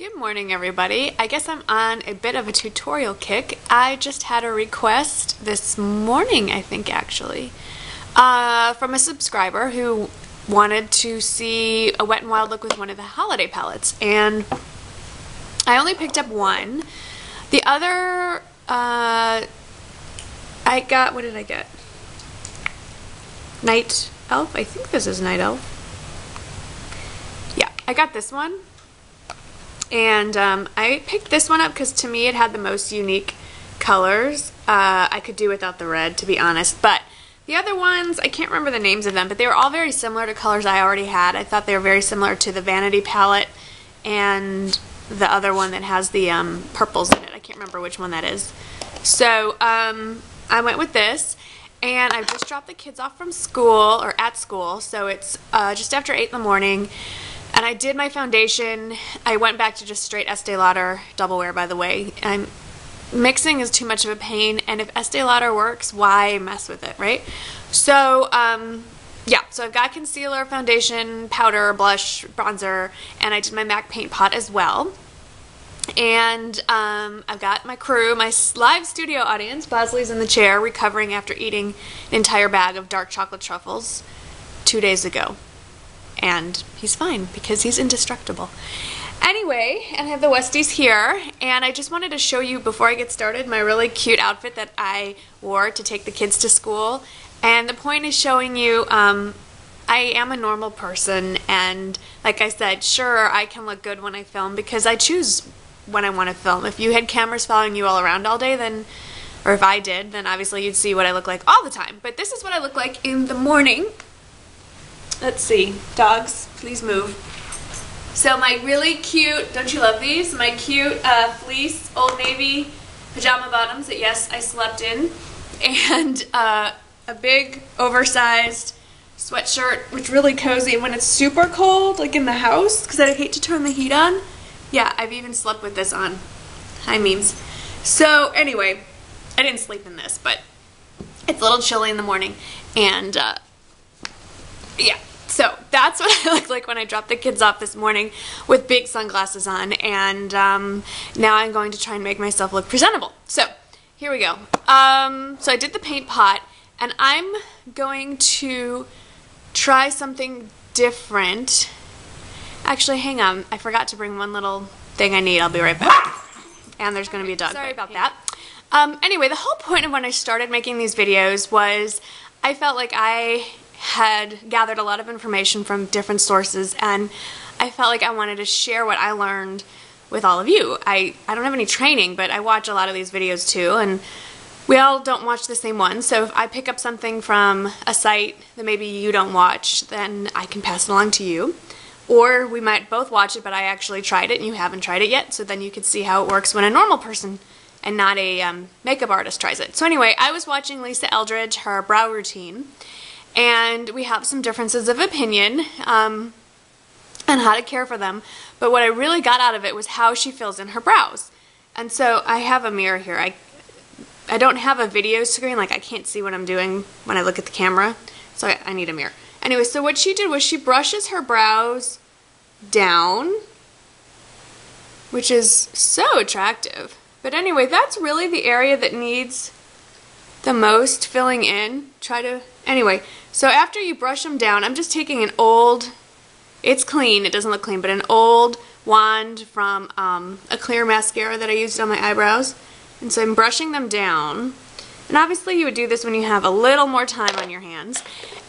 Good morning, everybody. I guess I'm on a bit of a tutorial kick. I just had a request this morning, I think actually, from a subscriber who wanted to see a Wet n Wild look with one of the holiday palettes, and I only picked up one. The other, I got, what did I get? Night Elf? I think this is Night Elf. Yeah, I got this one. And I picked this one up because to me it had the most unique colors. I could do without the red, to be honest. But the other ones, I can't remember the names of them, but they were all very similar to colors I already had. I thought they were very similar to the Vanity palette and the other one that has the purples in it. I can't remember which one that is. So I went with this. And I've just dropped the kids off from school, or at school, so it's just after 8 in the morning. And I did my foundation. I went back to just straight Estee Lauder, double wear, by the way. Mixing is too much of a pain, and if Estee Lauder works, why mess with it, right? So, yeah, so I've got concealer, foundation, powder, blush, bronzer, and I did my MAC paint pot as well. And I've got my crew, my live studio audience. Bosley's in the chair recovering after eating an entire bag of dark chocolate truffles 2 days ago. And he's fine because he's indestructible. Anyway, and I have the Westies here, and I just wanted to show you before I get started my really cute outfit that I wore to take the kids to school. And the point is showing you I am a normal person, and like I said, sure, I can look good when I film because I choose when I want to film. If you had cameras following you all around all day, then, or if I did, then obviously you'd see what I look like all the time. But this is what I look like in the morning. Let's see, dogs, please move. So my really cute, don't you love these? My cute fleece, Old Navy pajama bottoms that, yes, I slept in. And a big oversized sweatshirt, which is really cozy. And when it's super cold, like in the house, because I hate to turn the heat on. Yeah, I've even slept with this on. Hi, memes. So anyway, I didn't sleep in this, but it's a little chilly in the morning. And yeah, so that's what I looked like when I dropped the kids off this morning with big sunglasses on, and now I'm going to try and make myself look presentable. So here we go. So I did the paint pot, and I'm going to try something different. Actually, hang on. I forgot to bring one little thing I need. I'll be right back. And there's going to be a dog. Sorry about that. Anyway, the whole point of when I started making these videos was I felt like I had gathered a lot of information from different sources, and I felt like I wanted to share what I learned with all of you. I don't have any training, but I watch a lot of these videos too, and we all don't watch the same ones, so if I pick up something from a site that maybe you don't watch, then I can pass it along to you. Or we might both watch it, but I actually tried it and you haven't tried it yet, so then you could see how it works when a normal person and not a makeup artist tries it. So anyway, I was watching Lisa Eldridge, her brow routine, and we have some differences of opinion on how to care for them, but what I really got out of it was how she fills in her brows. And so I have a mirror here. I don't have a video screen, like I can't see what I'm doing when I look at the camera, so I need a mirror. Anyway, so what she did was she brushes her brows down, which is so attractive. But anyway, that's really the area that needs the most filling in. Anyway, so after you brush them down, I'm just taking an old, it's clean, it doesn't look clean, but an old wand from a clear mascara that I used on my eyebrows. And so I'm brushing them down. And obviously you would do this when you have a little more time on your hands.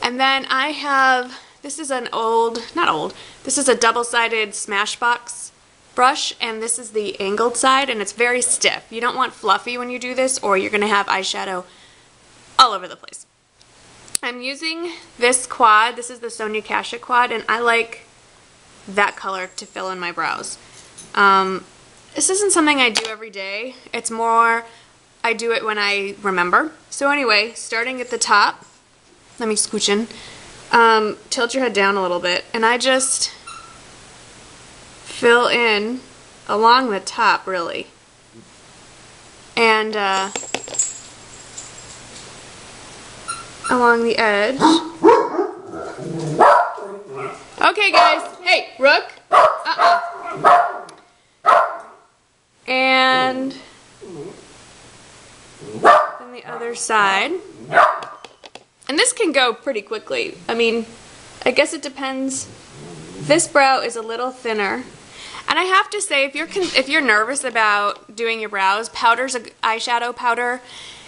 And then I have, this is an old, not old, this is a double-sided Smashbox brush, and this is the angled side, and it's very stiff. You don't want fluffy when you do this, or you're going to have eyeshadow all over the place. I'm using this quad. This is the Sonia Kashuk quad, and I like that color to fill in my brows. This isn't something I do every day. It's more, I do it when I remember. So anyway, starting at the top, let me scooch in, tilt your head down a little bit, and I just fill in along the top, really. And along the edge. Okay, guys. Hey, Rook. other side. And this can go pretty quickly. I mean, I guess it depends. This brow is a little thinner. And I have to say, if you're nervous about doing your brows, eyeshadow powder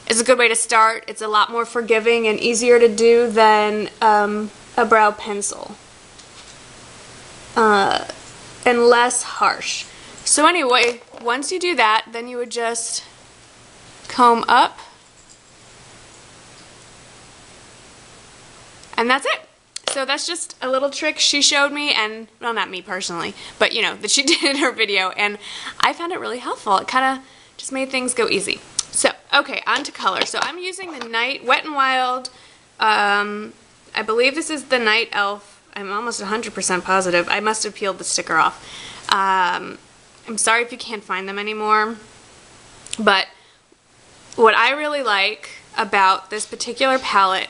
is a good way to start. It's a lot more forgiving and easier to do than a brow pencil. And less harsh. So anyway, once you do that, then you would just comb up. And that's it. So that's just a little trick she showed me, and, well, not me personally, but, you know, that she did in her video, and I found it really helpful. It kind of just made things go easy. So, okay, on to color. So I'm using the Wet n Wild, I believe this is the Night Elf. I'm almost 100% positive. I must have peeled the sticker off. I'm sorry if you can't find them anymore, but what I really like about this particular palette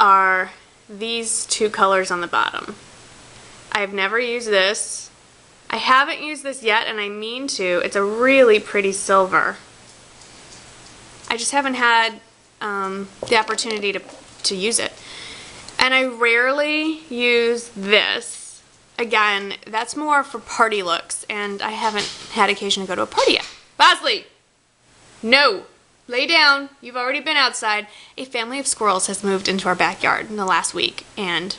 are these two colors on the bottom. I've never used this. I haven't used this yet, and I mean to. It's a really pretty silver. I just haven't had the opportunity to use it. And I rarely use this. Again, that's more for party looks, and I haven't had occasion to go to a party yet. Bosley! No! Lay down. You've already been outside. A family of squirrels has moved into our backyard in the last week, and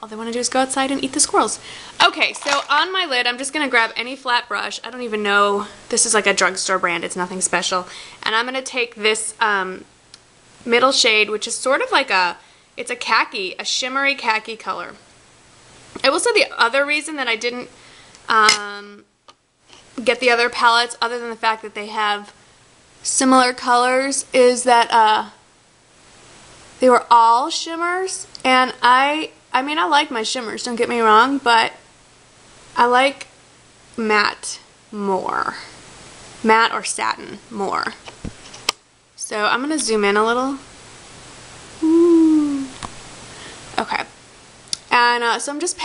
all they want to do is go outside and eat the squirrels. Okay, so on my lid, I'm just going to grab any flat brush. I don't even know. This is like a drugstore brand. It's nothing special. And I'm going to take this middle shade, which is sort of like it's a khaki, a shimmery khaki color. I will say the other reason that I didn't get the other palettes, other than the fact that they have similar colors, is that they were all shimmers, and I mean, I like my shimmers, don't get me wrong, but I like matte more. Matte or satin more. So I'm going to zoom in a little. Ooh. Okay. And so I'm just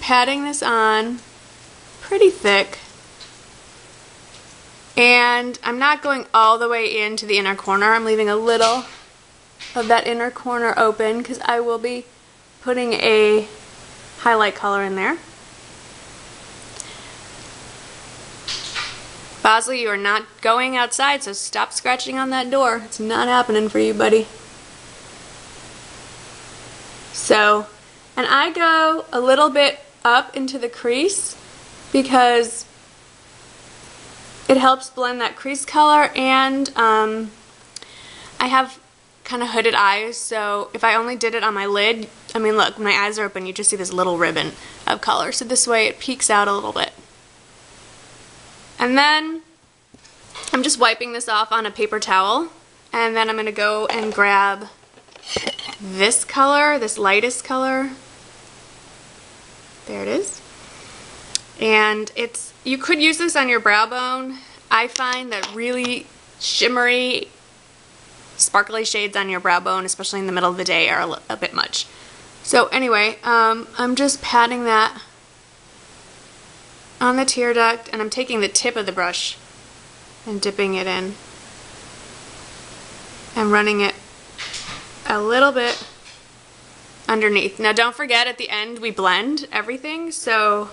patting this on pretty thick. And I'm not going all the way into the inner corner. I'm leaving a little of that inner corner open because I will be putting a highlight color in there. Bosley, you are not going outside, so stop scratching on that door. It's not happening for you, buddy. So, and I go a little bit up into the crease because it helps blend that crease color, and I have kind of hooded eyes, so if I only did it on my lid, I mean, look, when my eyes are open, you just see this little ribbon of color. So this way it peeks out a little bit. And then I'm just wiping this off on a paper towel, and then I'm going to go and grab this color, this lightest color. There it is. And it's, you could use this on your brow bone. I find that really shimmery, sparkly shades on your brow bone, especially in the middle of the day, are a bit much. So anyway, I'm just patting that on the tear duct, and I'm taking the tip of the brush and dipping it in and running it a little bit underneath. Now don't forget, at the end we blend everything, so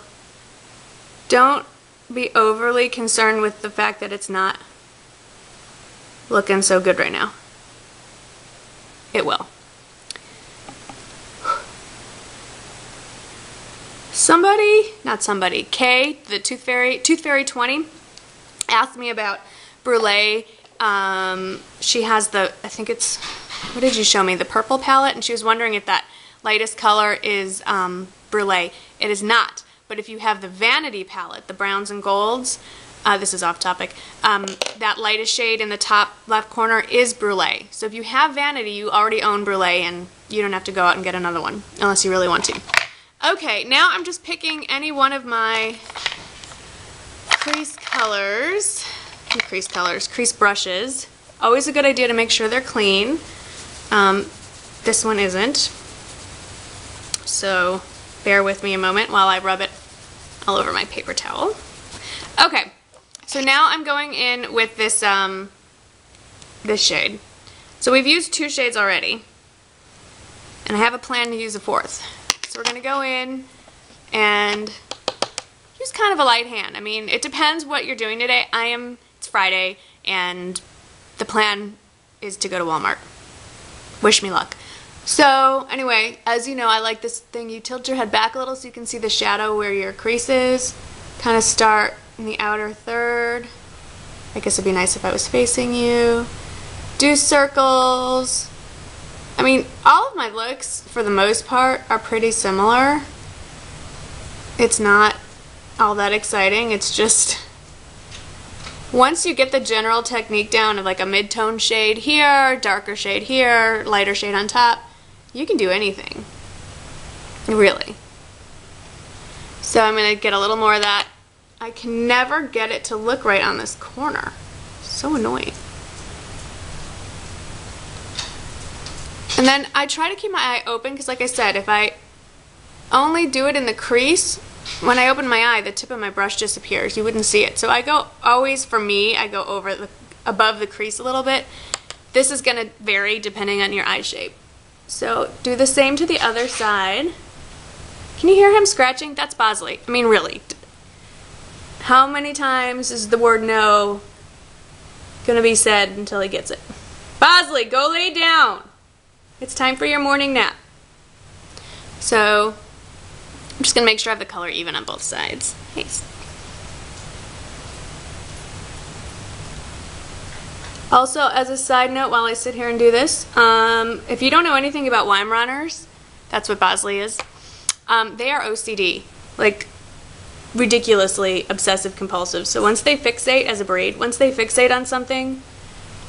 don't be overly concerned with the fact that it's not looking so good right now. It will. Kay, the Tooth Fairy 20, asked me about Brulee. She has the, I think it's, what did you show me? The purple palette, and she was wondering if that lightest color is Brulee. It is not. But if you have the Vanity palette, the browns and golds, this is off topic, that lightest shade in the top left corner is Brulee. So if you have Vanity, you already own Brulee, and you don't have to go out and get another one, unless you really want to. Okay, now I'm just picking any one of my crease brushes. Always a good idea to make sure they're clean. This one isn't, so bear with me a moment while I rub it all over my paper towel. Okay, so now I'm going in with this this shade. So we've used two shades already, and I have a plan to use a fourth. So we're going to go in and use kind of a light hand. I mean, it depends what you're doing today. It's Friday, and the plan is to go to Walmart. Wish me luck. So anyway, as you know, I like this thing. You tilt your head back a little so you can see the shadow where your crease is. Kind of start in the outer third. I guess it'd be nice if I was facing you. Do circles. I mean, all of my looks, for the most part, are pretty similar. It's not all that exciting. It's just, once you get the general technique down of like a mid-tone shade here, darker shade here, lighter shade on top, you can do anything, really. So I'm going to get a little more of that. I can never get it to look right on this corner. So annoying. And then I try to keep my eye open because, like I said, if I only do it in the crease, when I open my eye, the tip of my brush disappears. You wouldn't see it. So I go always, for me, I go over above the crease a little bit. This is going to vary depending on your eye shape. So do the same to the other side. Can you hear him scratching? That's Bosley. I mean, really. How many times is the word no going to be said until he gets it? Bosley, go lay down. It's time for your morning nap. So I'm just going to make sure I have the color even on both sides. Nice. Also, as a side note, while I sit here and do this, if you don't know anything about Weimaraners, that's what Bosley is. They are OCD, like ridiculously obsessive compulsive. So once they fixate as a breed, once they fixate on something,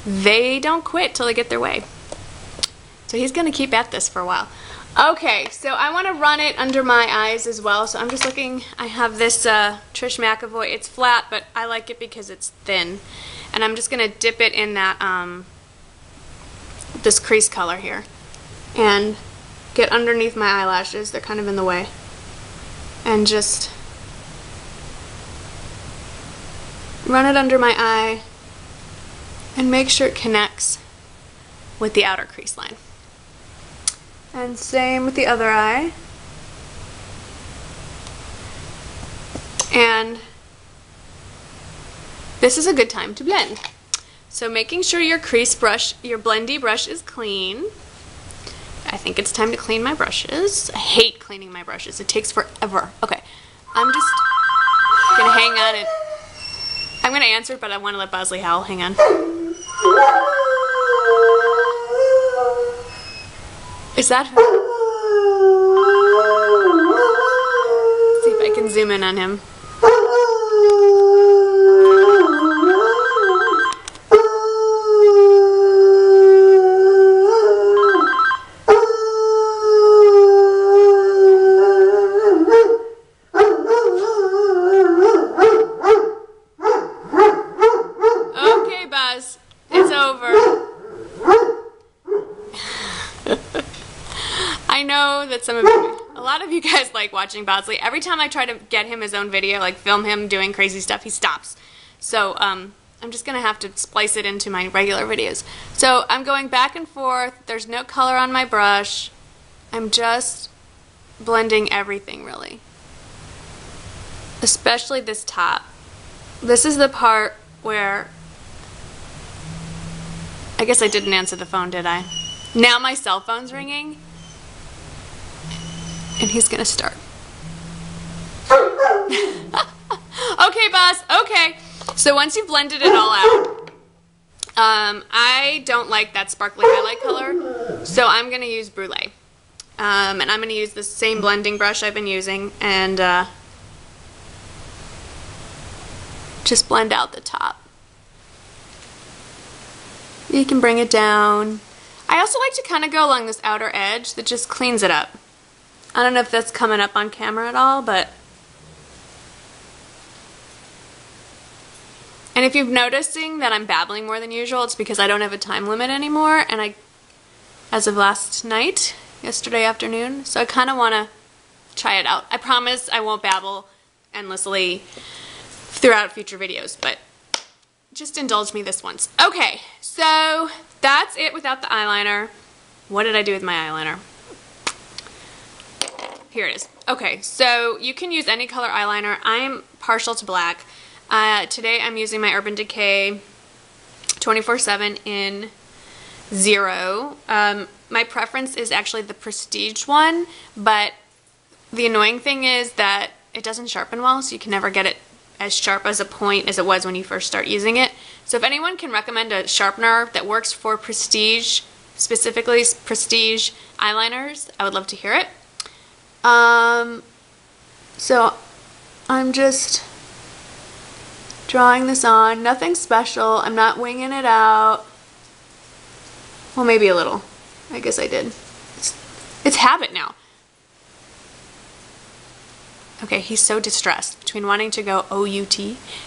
they don't quit till they get their way. So he's going to keep at this for a while. Okay, so I want to run it under my eyes as well, so I'm just looking. I have this Trish McAvoy. It's flat, but I like it because it's thin. And I'm just going to dip it in that this crease color here and get underneath my eyelashes. They're kind of in the way. And just run it under my eye and make sure it connects with the outer crease line. And same with the other eye. And this is a good time to blend. So making sure your crease brush, your blendy brush, is clean. I think it's time to clean my brushes. I hate cleaning my brushes. It takes forever. Okay, I'm just gonna hang on and I'm gonna answer, but I wanna let Bosley howl. Hang on. Is that her? Let's see if I can zoom in on him. Okay, Buzz. It's over. I know that a lot of you guys like watching Bosley. Every time I try to get him his own video, like film him doing crazy stuff, he stops. So I'm just going to have to splice it into my regular videos. So I'm going back and forth. There's no color on my brush. I'm just blending everything, really. Especially this top. This is the part where, I guess I didn't answer the phone, did I? Now my cell phone's ringing. And he's gonna start. Okay, Boss, okay. So once you've blended it all out, I don't like that sparkly highlight color, so I'm gonna use Brulee. And I'm gonna use the same blending brush I've been using and just blend out the top. You can bring it down. I also like to kind of go along this outer edge that just cleans it up. I don't know if that's coming up on camera at all, but... And if you've noticing that I'm babbling more than usual, it's because I don't have a time limit anymore, and I, as of last night, yesterday afternoon, so I kind of want to try it out. I promise I won't babble endlessly throughout future videos, but Just indulge me this once. Okay, so that's it without the eyeliner. What did I do with my eyeliner? Here it is. Okay, so you can use any color eyeliner. I'm partial to black. Today I'm using my Urban Decay 24/7 in 0. My preference is actually the Prestige one, but the annoying thing is that it doesn't sharpen well, so you can never get it as sharp as a point as it was when you first start using it. So if anyone can recommend a sharpener that works for Prestige, specifically Prestige eyeliners, I would love to hear it. So I'm just drawing this on. Nothing special. I'm not winging it out. Well, maybe a little. I guess I did. It's habit now. Okay, he's so distressed between wanting to go OUT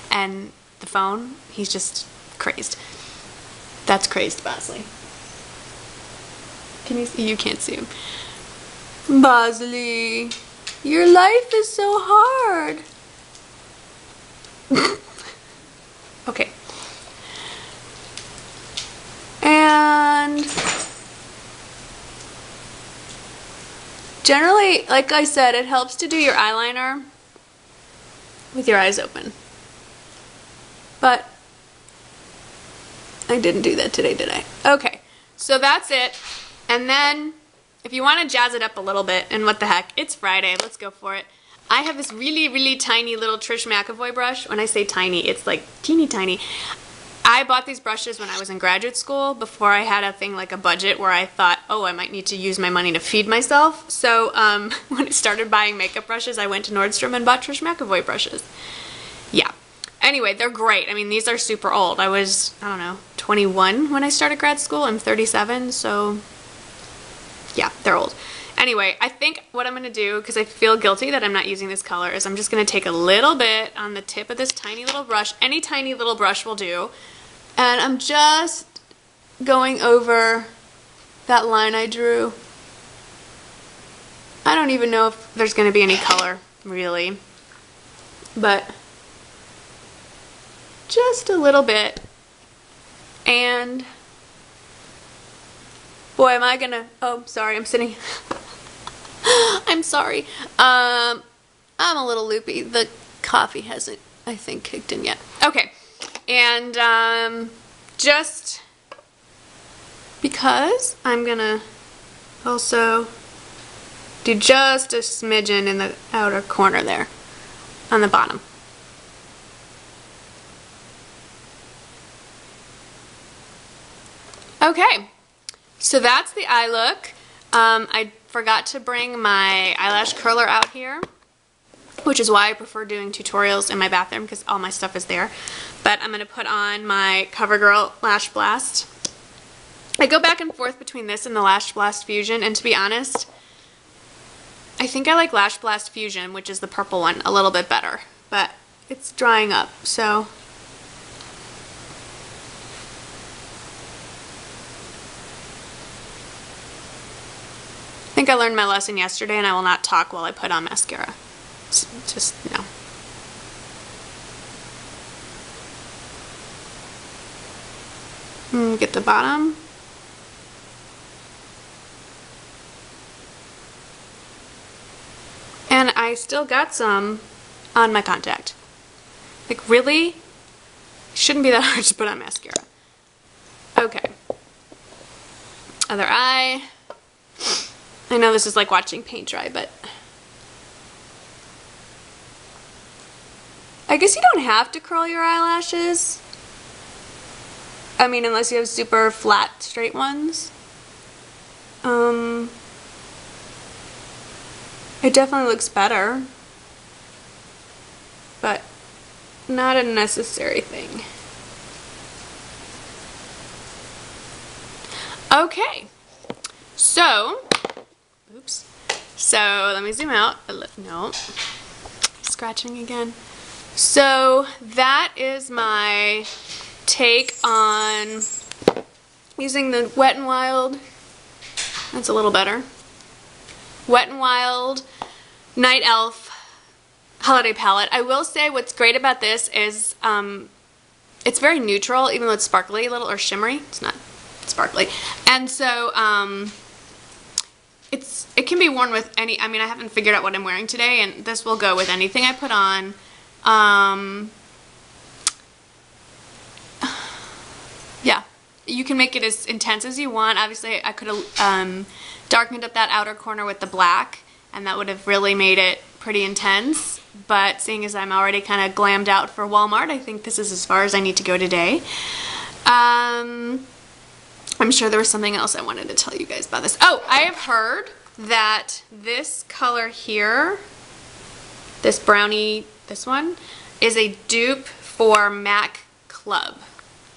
and the phone. He's just crazed. That's crazed, Bosley. Can you see? You can't see him. Bosley, your life is so hard. Okay. And generally, like I said, it helps to do your eyeliner with your eyes open. But I didn't do that today, did I? Okay, so that's it. And then if you want to jazz it up a little bit, and what the heck, it's Friday, let's go for it. I have this really, really tiny little Trish McAvoy brush. When I say tiny, it's like teeny tiny. I bought these brushes when I was in graduate school, before I had a thing like a budget where I thought, oh, I might need to use my money to feed myself. So when I started buying makeup brushes, I went to Nordstrom and bought Trish McAvoy brushes. Yeah. Anyway, they're great. I mean, these are super old. I was, I don't know, 21 when I started grad school. I'm 37, so... yeah, they're old. Anyway, I think what I'm going to do, because I feel guilty that I'm not using this color, is I'm just going to take a little bit on the tip of this tiny little brush. Any tiny little brush will do. And I'm just going over that line I drew. I don't even know if there's going to be any color, really. But just a little bit. And... boy, am I gonna, oh, sorry, I'm sitting, I'm sorry. I'm a little loopy. The coffee hasn't, I think, kicked in yet. Okay, and just because I'm gonna also do just a smidgen in the outer corner there, on the bottom. Okay. So that's the eye look. I forgot to bring my eyelash curler out here, which is why I prefer doing tutorials in my bathroom because all my stuff is there. But I'm going to put on my CoverGirl Lash Blast. I go back and forth between this and the Lash Blast Fusion, and to be honest, I think I like Lash Blast Fusion, which is the purple one, a little bit better. But it's drying up, so... I think I learned my lesson yesterday, and I will not talk while I put on mascara. Just, no. Get the bottom. And I still got some on my contact. Like, really? Shouldn't be that hard to put on mascara. Okay. Other eye. I know this is like watching paint dry, but I guess you don't have to curl your eyelashes. I mean, unless you have super flat, straight ones. It definitely looks better, but not a necessary thing. Okay, so... oops. So let me zoom out. No, scratching again. So that is my take on using the Wet n Wild. That's a little better. Wet n Wild Night Elf Holiday Palette. I will say what's great about this is It's very neutral, even though it's sparkly a little, or shimmery. It's not sparkly. And so, it can be worn with any, I mean, I haven't figured out what I'm wearing today, and this will go with anything I put on. Yeah, you can make it as intense as you want. Obviously, I could have darkened up that outer corner with the black, and that would have really made it pretty intense, but seeing as I'm already kind of glammed out for Walmart, I think this is as far as I need to go today. I'm sure there was something else I wanted to tell you guys about this. Oh, I have heard that this color here, this brownie, this one, is a dupe for MAC Club.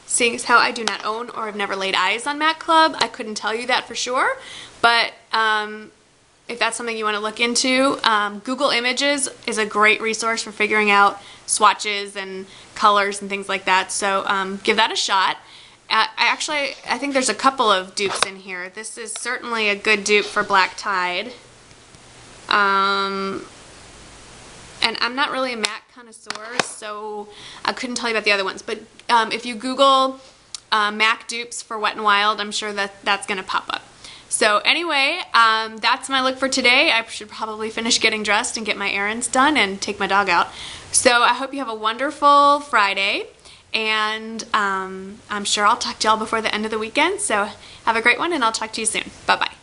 Seeing as how I do not own or have never laid eyes on MAC Club, I couldn't tell you that for sure, but if that's something you want to look into, Google Images is a great resource for figuring out swatches and colors and things like that, so give that a shot. I think there's a couple of dupes in here. This is certainly a good dupe for Black Tide. And I'm not really a MAC connoisseur, so I couldn't tell you about the other ones, but if you Google MAC dupes for Wet n Wild, I'm sure that that's going to pop up. So anyway, that's my look for today. I should probably finish getting dressed and get my errands done and take my dog out. So I hope you have a wonderful Friday, and I'm sure I'll talk to y'all before the end of the weekend. So have a great one, and I'll talk to you soon. Bye-bye.